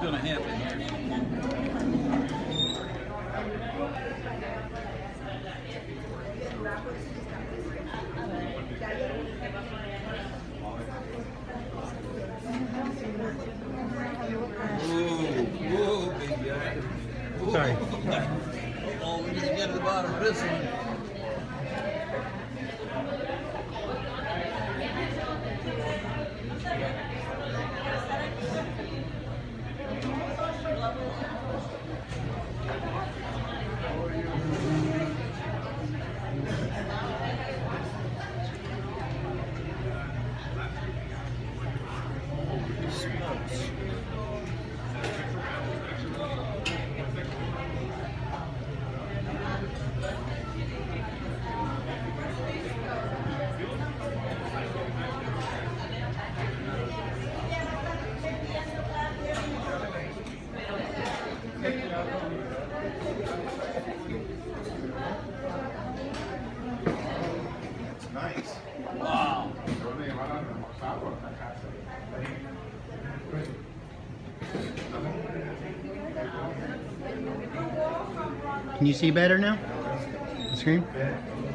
what's going to happen here. Whoa, whoa, big guy. Whoa. Sorry. Oh, we didn't get to the bottom of this one. Can you see better now? The screen?